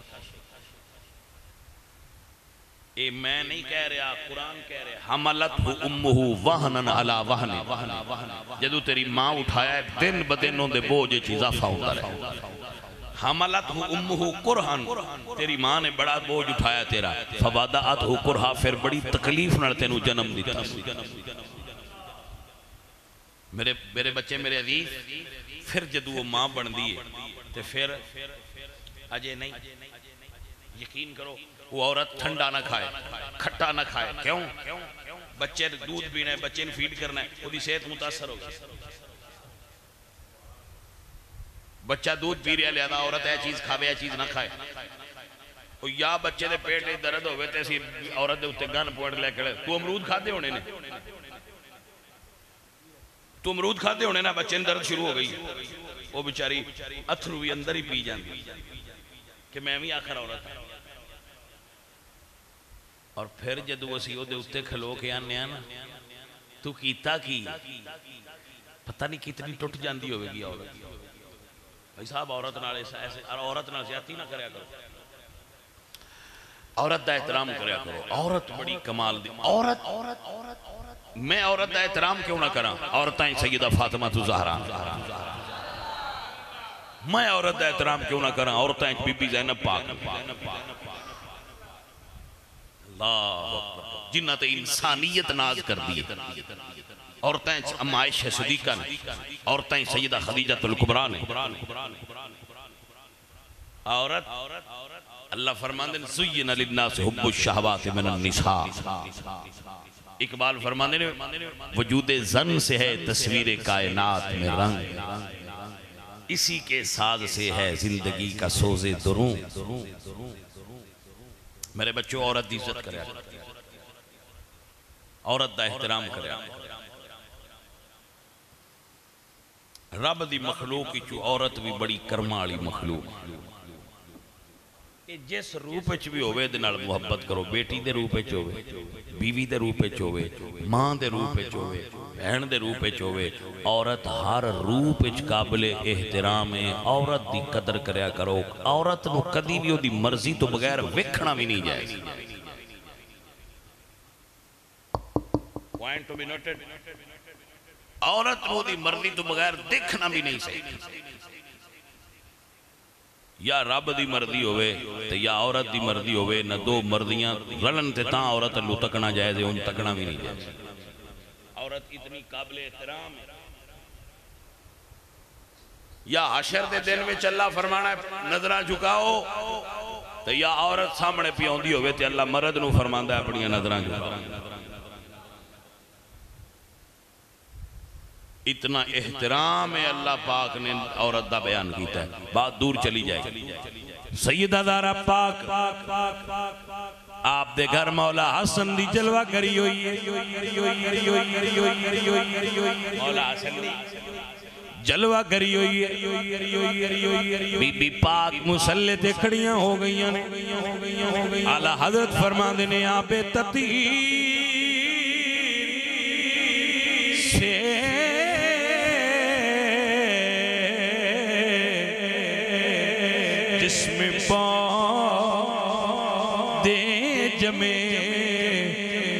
ए मैं नहीं कह रहा, कुरान कह रहा, हमलत हु उम्मुहु वहनन अला वहन, जदू तेरी मां उठाया दिन ब दिन उहदे बोझ च इजाफा होंदा रहा। हमलत हु उम्मुहु कुरहन, तेरी मां ने बड़ा बोझ उठाया तेरा, फवादात हु कुरहा, फिर बड़ी तकलीफ नाल तेनू जन्म दिता। मेरे मेरे बच्चे मेरे अजीज, फिर जदू वो मां बनदी है तो फिर अजे नहीं, यकीन करो वो औरत ठंडा ना खाए, खट्टा ना खाए, क्यों? बच्चे दूध पीना है, बच्चे ने फीड करना है, उसकी सेहत मुतासर होगी। बच्चा दूध पी रहा लिया, औरत यह चीज खावे यह चीज ना खाए, या बच्चे के पेट में दर्द होवे ते असीं औरत के उत्ते गन पॉइंट लेके, तू अमरूद खाधे होने ने, तू अमरूद खाधे होने ना, बच्चे ने दर्द शुरू हो गई, वो बेचारी अथरू भी अंदर ही पी जाती कि मैं भी आखिर औरत है। और फिर जदू असी उत्ते खलो के आने ना, तू कीता की पता नहीं कितनी टुट जाती होगी औरत। भाई साहब औरत नाल ऐसे, औरत नाल ज्यादती ना करया करो, औरत का एहतराम करया करो। औरत बड़ी कमाल दी औरत, औरत औरत मैं औरत का एहतराम क्यों ना करा? औरत ही सईदा फातिमा तू ज़हरा, मैं औरत का एहतराम क्यों ना करा? औरत बीबी ज़ैनब पाक, जिन्हां ते इंसानियत नाज कर दी, औरतें अमाइश सदीका ने, औरतें सैयदा खदीजतुल कुबरा ने। औरत अल्लाह फरमाते हैं ज़ुय्यिना लिन्नासि हुब्बुश शहवाति मिनन निसा, इकबाल फरमाते हैं वजूदे ज़न से है तस्वीरे कायनात में रंग, इसी के साज से है जिंदगी का सोजे दुरूं। मेरे बच्चों औरत की इज्जत करें, औरत का एहतराम करें। रब की मखलूक चू औरत भी बड़ी कर्म वाली मखलूक, जिस रूप च भी होवे दे नाल मुहब्बत करो, बेटी के रूप च होवे, बीवी के रूप च होवे, मां के रूप च होवे, भैन के रूप च होवे, औरत हर रूप च काबिले एहतराम है। औरत की कदर करया करो, औरत नूं कदी भी उसदी मर्जी तो बगैर वेखना भी नहीं जाए। पॉइंट टू बी नोटेड, औरत नूं उसदी मर्जी तो बगैर देखना भी नहीं सही। या रब की मर्जी हो या औरत की मर्जी हो ना दो मर्जियां रलन से औरत अल्लू तकना जायज़ है, उन तकना भी नहीं जायज़। औरत इतनी काबिल एहतराम है। या हशर के दिन में अल्लाह फरमाना नजर झुकाओ तो या औरत सामने पियादी हो अल्लाह मर्द नूं फरमांदा अपनी नजर झुकाओ। इतना एहतराम है अल्लाह पाक ने औरत का बयान किया है। बात दूर चली जाए। सैयदा दारा पाक आप दे घर मौला हसन दी जलवा करी हुई है, जलवा करी हुई है। बीबी पाक मुसल्ले ते खड़ियां हो गई ने। आला हजरत फरमांदे ने आप तती से जिसमें पौधे जमे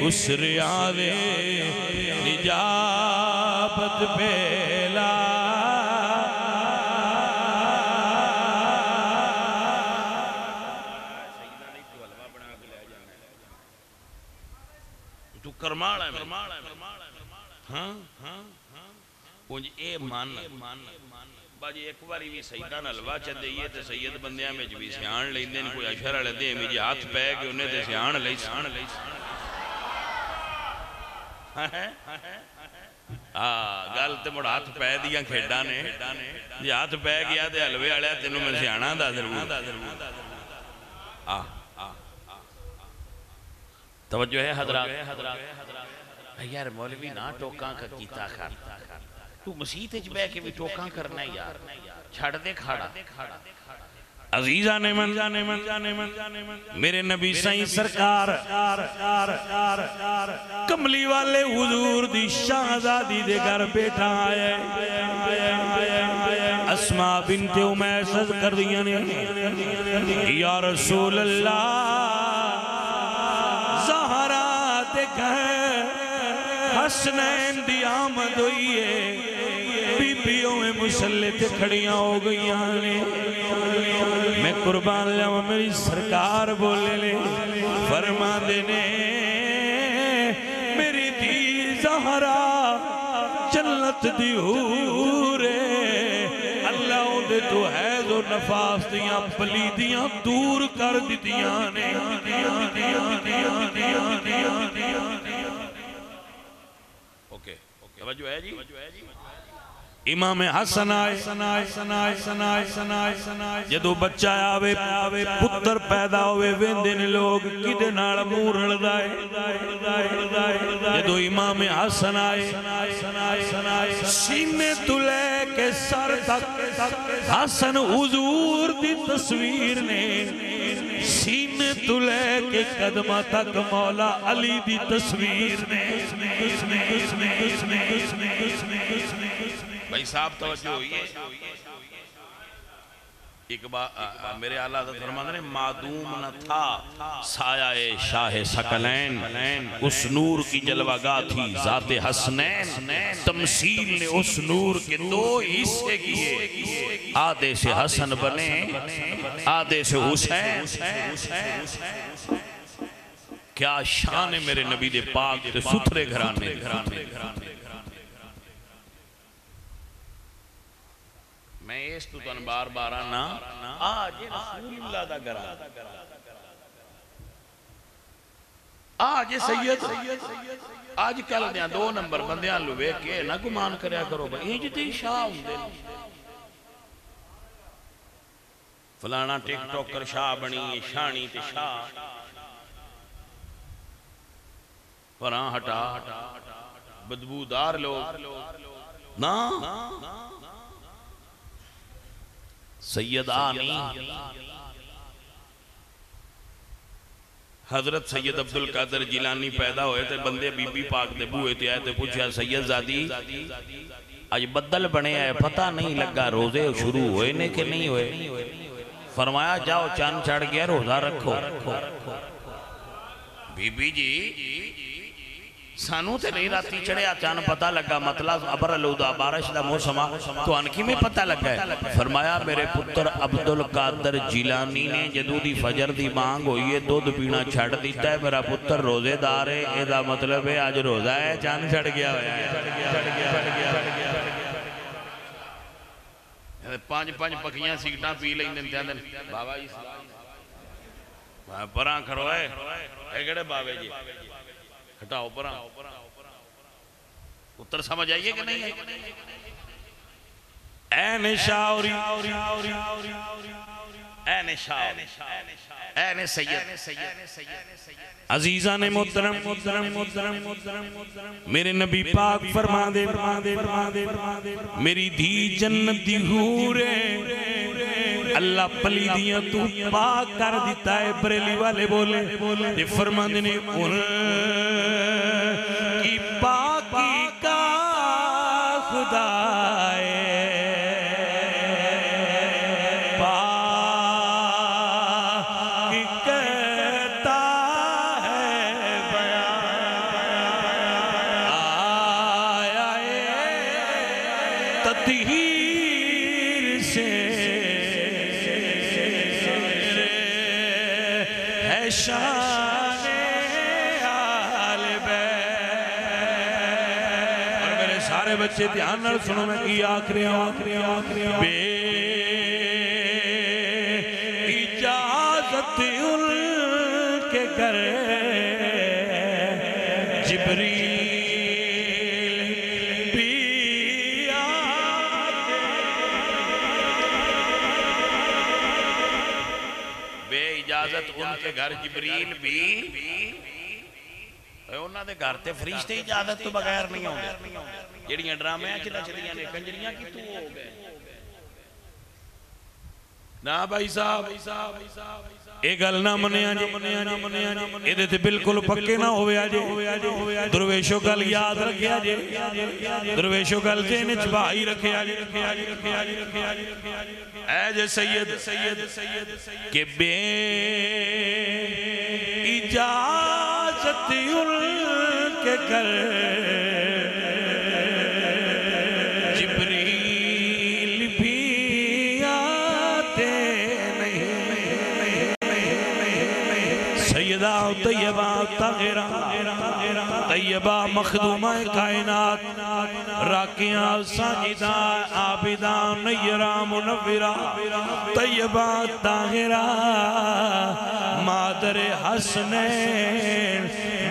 उस आवे निजाबत बेला। तू करमाड़ा है करमाड़ा है करमाड़ा है। हाँ हाँ हाँ कुछ ए मान मान बाजी एक बार भी सईदा हलवा च देइए तो सैयद बंदिया में भी सियाण लेंदे ने, कोई अशर वाले दे में जी हाथ पै के उन्हें ते सियाण ले सियाण ले। हां गल ते मुड़ हाथ पै दियां खेडां ने जे हाथ पै गया ते हलवे वाला तैनू मैं सियाणा दा जरूर। आ तवज्जो है हजरात यार मौलवी ना टोका का कीता कर तू मसीत च बैठ के भी टोका करना यार छड़ दे खाड़ा। अजीजा ने मन जाने मन जाने मन जाने मन मेरे नबी साईं सरकार कमली वाले हुजूर दी शहजादी दे घर बैठा आया। अस्मा बिन्त उमैस कर दियां ने या रसूल अल्लाह ज़हरा दे घर हसनैन दी आमद हुई है। बीबियों में मुसल्ले ते खड़ियां हो गई ने। मैं कुर्बान लावा मेरी सरकार बोले ले फरमा देने मेरी धी ज़हरा जन्नत दी हूर अल्लाह उहदे तो है जो नफास दियां पलीदियां दूर कर दितियां ने। ओके ओके जो है जी इमाम हसन आए सनाए सनाए सनाए सनाए सनाए जदों बच्चा आवे आवे पुत्र पैदा होवे वेंदे ने लोग किदे नाल मुंह रलदा है। जदों इमाम हसन आए सनाए सनाए सीने तो लेके सर तक हसन हुजूर दी तस्वीर ने। सीने तो लेके कदमां तक मौला अली दी तस्वीर ने। भाई साहब तवज्जो एक बार मेरे आला फरमाते हैं मादूम न था सायाए शाह सकलैन उस नूर की जलवागाह थी जाते हसनैन। तमसील ने उस नूर के दो हिस्से किए आधे से हसन बने आधे से हुसैन। क्या शान है मेरे नबी दे पाक ते सुथरे घराने घराने। मैं इस तू तन बार बार ना आज रसूलुल्लाह दा घर आज सैयद आज कल दे दो नंबर बंदियां लू वेख के ना गुमान करया करो भाई इंज ते शाह हुंदे फलाना टिकटॉकर शाह बनी शानी ते शाह पर हटा बदबूदार लोग ना सैयदानी हजरत सैयद अब्दुल कादर जिलानी पैदा हुए थे बंदे बीबी पाक दे बूहे ते आए ते पूछा सैयद जादी आज बदल बने आए पता नहीं लगा रोजे शुरू हुए ने के नहीं हुए। फरमाया जाओ चांद चढ़ गया रोजा रखो। बीबी जी सानू तो नहीं राती चढ़िया चान पता लगा मतलब अबर अलूदा बारिश का मौसम तो अनकी में पता लगा है। फरमाया मेरे पुत्र अब्दुल कादर जिलानी ने जदों दी फजर दी मांग हुई है दूध पीना छड़ दिता है। मेरा पुत्र रोजेदार है, एदा मतलब है आज रोजा है, चांद चढ़ गया है। पांच पांच पकियां सीटा पी लेंदे बाबा जी परां खड़ोए ए केड़े बाबे जी हटाओ परा। उत्तर समझ आइए कि नहीं ऐ निशाउरी ऐ निशाउर ऐ ने सैयद अजीजा ने मोहतरम मोहतरम मोहतरम मोहतरम मेरे नबी पाक फरमा दे फरमा दे मेरी धी जन्नत दी हूर अल्लाह पली दिया तू पाक कर दिता है। बरेली वाले बोले ये फरमाने ने उन की पाकी का खुदा बच्चे ध्यान सुनो मैं की आखिरी आखिरी आखिरी बे इजाजत उनके घर जिब्रील भी बे इजाजत उनके घर जिब्रील भी उन्होंने घर से फरिश्ते इजाजत तो बगैर नहीं आते। ਜਿਹੜੀਆਂ ਡਰਾਮਿਆਂ ਚ ਨੱਚਦੀਆਂ ਨੇ ਕੰਜਰੀਆਂ ਕੀ ਤੂੰ ਹੋ ਗਏ ਨਾ ਭਾਈ ਸਾਹਿਬ ਇਹ ਗੱਲ ਨਾ ਮੰਨਿਆ ਜੇ ਇਹਦੇ ਤੇ ਬਿਲਕੁਲ ਪੱਕੇ ਨਾ ਹੋਵਿਆ ਜੇ ਦਰਵੇਸ਼ੋ ਗੱਲ ਯਾਦ ਰੱਖਿਆ ਜੇ ਦਰਵੇਸ਼ੋ ਗੱਲ ਤੇ ਇਹਨੇ ਚਬਾਈ ਰੱਖਿਆ ਜੇ ਐ ਜੇ ਸੈਦ ਸੈਦ ਕਿ ਬੇ ਇਜਾਜ਼ਤ ਉਲ ਕੇ ਕਰ तैयबा ताहिरा तैयबा मखदूमा कायनात राकिया साजिदा आबिदा नयरा मुनव्विरा तैयबा ताहिरा मादर हसनैन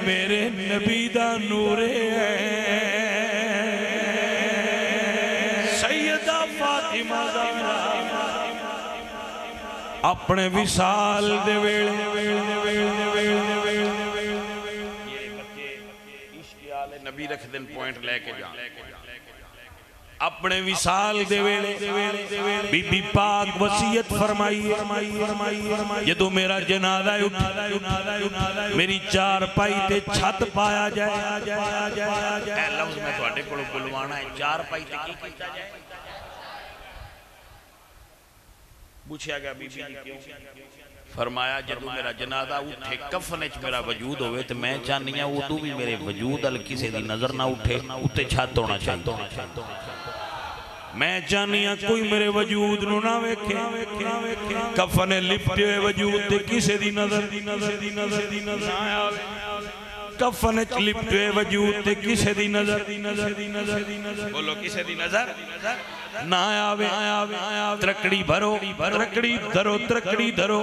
मेरे नबी दा नूरे सैयदा फातिमा ज़हरा अपने विसाल दे वेले रख दिन पॉइंट लेके जा अपने विशाल बीबी पाक वसीयत फरमाई यदों मेरा जनाजा उठ मेरी चारपाई ते छत पाया जाए चारपाई पूछा गया बीबी फरमाया जब मेरा जनादा उठे कफन च मेरा वजूद होवे तो मैं चाहनी हूं उदू भी मेरे वजूद अल किसी की नजर ना उठे उत्ते छत होना चाहिए। मैं चाहनी हूं कोई मेरे वजूद नु ना वेखे कफन लिपटे हुए वजूद ते किसी की नजर दी नजर दी ना आवे कफन च लिपटे हुए वजूद ते किसी की नजर दी नजर दी नजर दी नजर बोलो किसी की नजर ना आवे त्रकड़ी भरो त्रकड़ी धरो त्रकड़ी धरो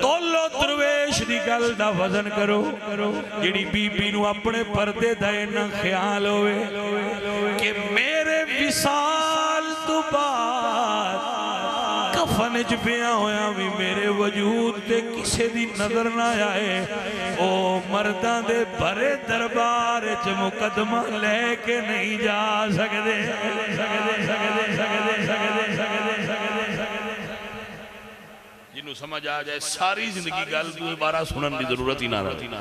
तोलो दरवेश दी गल दा वजन करो जिहड़ी बीबी नू अपने पर्दे दा ना ख्याल होवे कि मेरे विसाल तू बाद कफन च पिया होया भी मेरे वजूद ते किसे दी नजर ना आए। ओ मर्दां दे भरे दरबार च मुकदमा लेके नहीं जा सकदे जिन्हों समझ आ जाए सारी जिंदगी गल दोबारा सुनने की जरूरत ही ना रही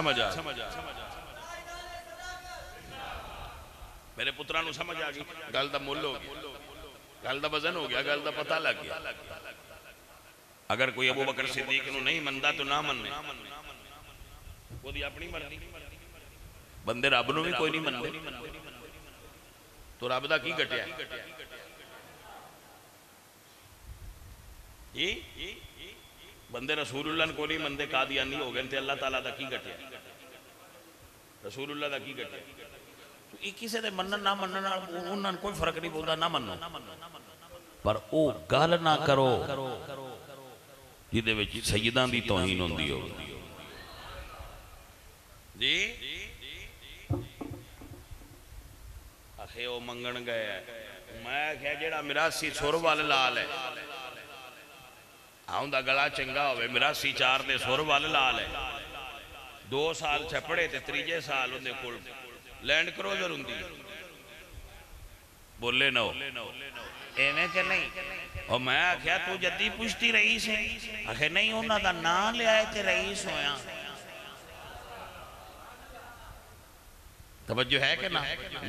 समझ आ मेरे पुत्रा नूं समझ आ गई गल दा मुल हो गया गल दा वजन हो गया गल दा पता लग गया। अगर कोई अबू बकर सिद्दीक नहीं मनता तो ना मन्ने अपनी मर्जी, बंदे रब नूं भी कोई नहीं मनदे तो रब दा की घटिया। बंदे रसूलुल्लाह को नहीं मनते कादियानी हो गए, अल्लाह ताला दा की घटिया, रसूलुल्लाह दा की घटिया। किसी के मन ना मन उन्होंने कोई फर्क नहीं पड़ता, ना मनो पर ओ गल ना करो जिदे विच सैयदां दी तौहीन हुंदी हो। जी आखे ओ मंगण गए, मैं आख्या जेड़ा मिरासी सुर वाल लाल है आउंदा गला चंगा होवे, मिरासी चार दे सुर वाल लाल है, दो साल छपड़े ते त्रीजे साल उहदे कोल लैंड क्रूजर हुंदी। बोले ना एवें के नहीं, और मैं आख्या तू जद्दी पुश्ती रईस है, आखे नहीं उन्हां दा नां लिया ते रईस होया। तवज्जो है कि ना,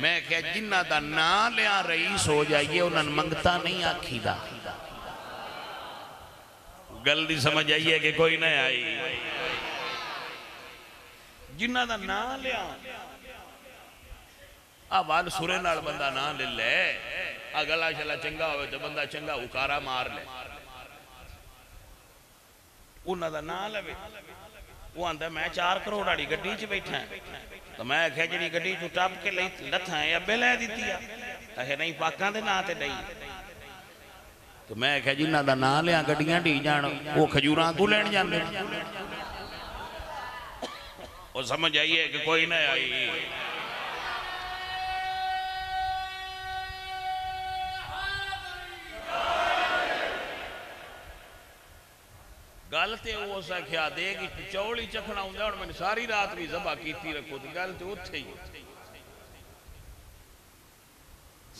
मैं आख्या जिन्हां दा नां लिया रईस हो जाइए उन्हां मंगता नहीं आखीदा। गल दी समझ आई है कि कोई ना आई? जिन्हां दा नां लिया आ वाल सुरे नाल बंदा ना ले ले, आ गला शला चंगा होवे तो बंदा चंगा उकारा मार ले, उन्हां दा ना लवे। वो आंदा मैं चार करोड़ वाली गड्डी च बैठा तो मैं आख्या जी गड्डी चू टप के लई लथा है अबे लै दी आखे नहीं पाकां दे नां ते नहीं, तो मैं आख्या जी इन्हां दा नां लिया गड्डियां ढी जाण, वो खजूरां तू लैण जांदे। और समझ आई है कि कोई ना आई? गल तो उस आख्या दे कि चौल ही चखना आंदा, और मैंने सारी रात भी जबा की रखो, तो गल तो उत्थे ही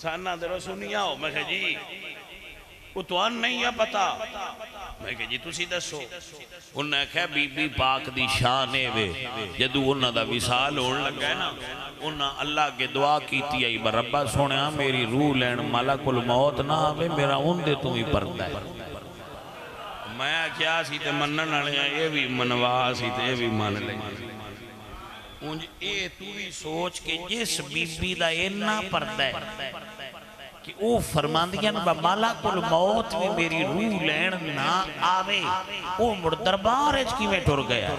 साना दरो सुनिया हो। मैं जी वो तुहानू नहीं है पता, मैं जी तुसी दसो। उन्हें आख्या बीबी पाक दी शान वे जदू उन्हां दा विसाल होण लगा ना, उन्हां अल्लाह अगे दुआ कीती आई रब्बा सोहणिया मेरी रूह लैण मलाकुल मौत ना आवे, मेरा उहदे तों ही पर्दा है। मैं क्या सी ते मनन वाले ये भी मनवा सी ते भी मन ले उंज ए तू भी सोच के जिस बीबी दा इन्ना पर्दा है कि ओ फरमांदियां न मलाकुल मौत भी मेरी रूह लैण ना आवे, ओ मुड़ दरबार च किवें टुर गया।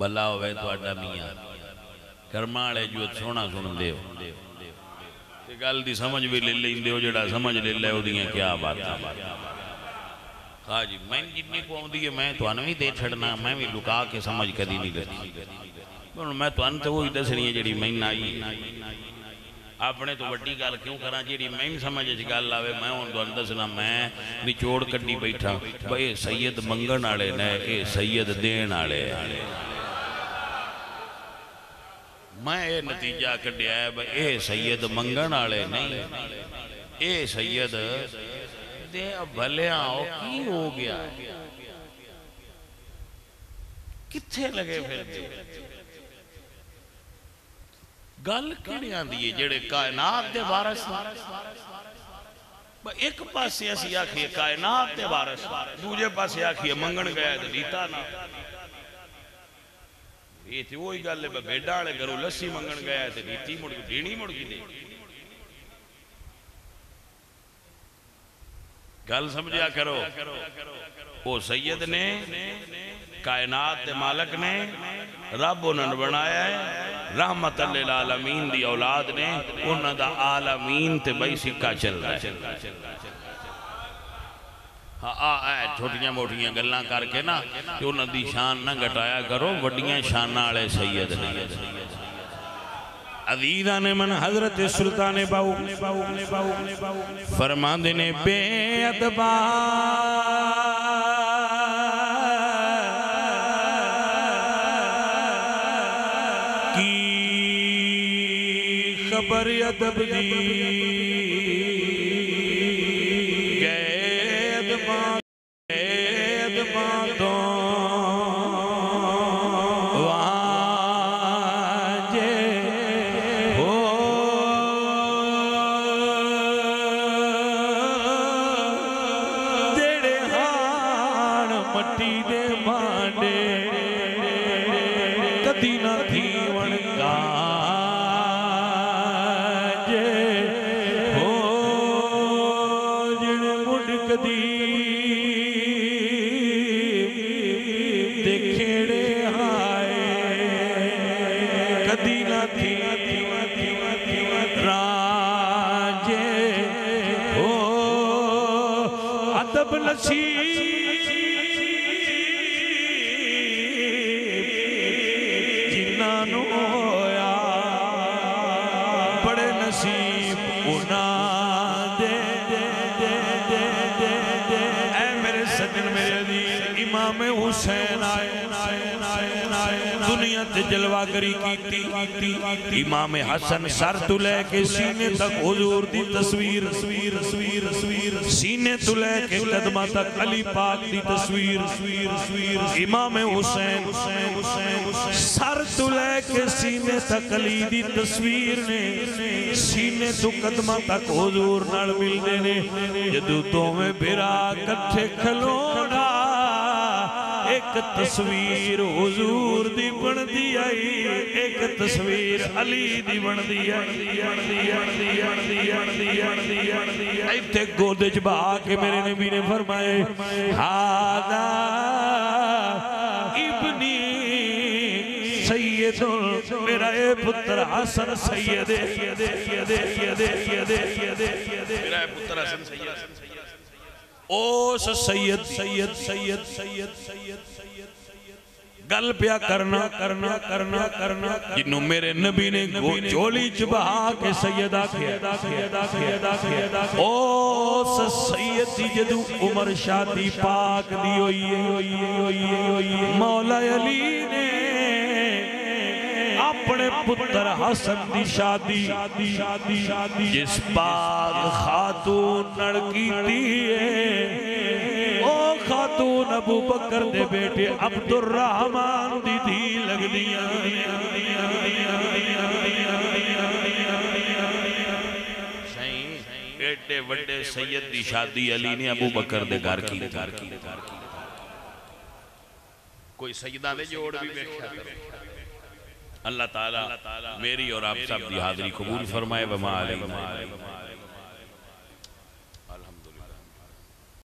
भला होवे तुहाडा मियां कर्मा वाले जो सोहना सुनदे हो ते गल दी समझ भी ले लैंदे हो, जेड़ा समझ ले लै ओदियां क्या बातां। हां जी मैं जितनी को आउंदी है मैं तुहानू भी दे छड़ना, मैं भी लुका के समझ कदी नहीं करी। हुण मैं तुहानू ते ओही दसणी है जेड़ी मैनूं आई, अपने तो वड्डी गल क्यों करा जी मैं समझ गल आवे। मैं हुण तुहानू दसना मैं निचोड़ कड्डी बैठा भाई सैयद मंगण वाले ने, ये सैयद देण वाले। मैं ये नतीजा कढ़िया ये सैयद मंगण वाले नहीं, ये सैयद दे भलिया की हो गया किथे लगे फिरदे। गल किड़ियां दी है जेड़े कायनात दे वारिस, एक पासे असीं आखिए कायनात दे वारिस, दूजे पासे आखिए मंगण गया ते लीता ना। ये थी वही गल है भेडा वाले घरों लस्सी मंगण गया ते नीती मुड़ डीणी मुड़ गई दे। गल समझिया करो, वो सैयद ने कायनात दे मालक ने, रब उन्होंने बनाया है रहमत लिल आलमीन दी औलाद ने, उन्हां दा आलमीन ते बई सिक्का चलदा है। हाँ छोटिया मोटिया गल्लां करके ना उन्हां दी शान ना घटाया करो, वड्डियां शानां वाले सैयद ने। अज़ीज़ां ने मन हज़रत सुल्तान बाऊ फरमांदे ने बेअदबा की खबर अदब दी गैद मां गैद मां तो वाजे हो जेड़े हाण मट्टी दे भांडे कदी ना थी वणगा दुनिया ते जलवागरी की इमाम हसन सर तो लैके सीने तक हुजूर दी तस्वीर सीने तो लैके कदमा तक अली पाक दी तस्वीर इमाम हुसैन सर तो लैके सीने तक अली दी तस्वीर ने सीने तो कदमा तक हुजूर नाल मिलदे ने जदों दोवें बिरा कट्ठे खलोणा एक तस्वीर हुजूर दी बनदी आई एक तस्वीर अली दी बनदी आई इत्थे गोदे च बहा के मेरे नबी ने फरमाए हादा इब्नी सैयद मेरा ए पुत्र हसन सैयद मेरा ए पुत्र हसन सैयद ओस सैयद सैयद सैयद सैयद सैयद सैयद गल प्या करना करना करना करना जिन्हों मेरे नबी ने झोली च बहा के सैयद आखे ओस सैयद दी जदू उमर शादी पाक दी होई मौला अली ने अपने पुत्र हसन दी शादी शादी शादी जिस पाक खातून लड़की दी ओ खातून अबू बकर दे बेटे अब्दुल रहमान दी धी लगदियां बेटे बड़े सैयद दी शादी अली ने अबू बकर दे घर की घर की कोई सैयदा दे जोड़ भी वेख्या करे अल्लाह ताला मेरी और आप सब की हाज़री कबूल फरमाए।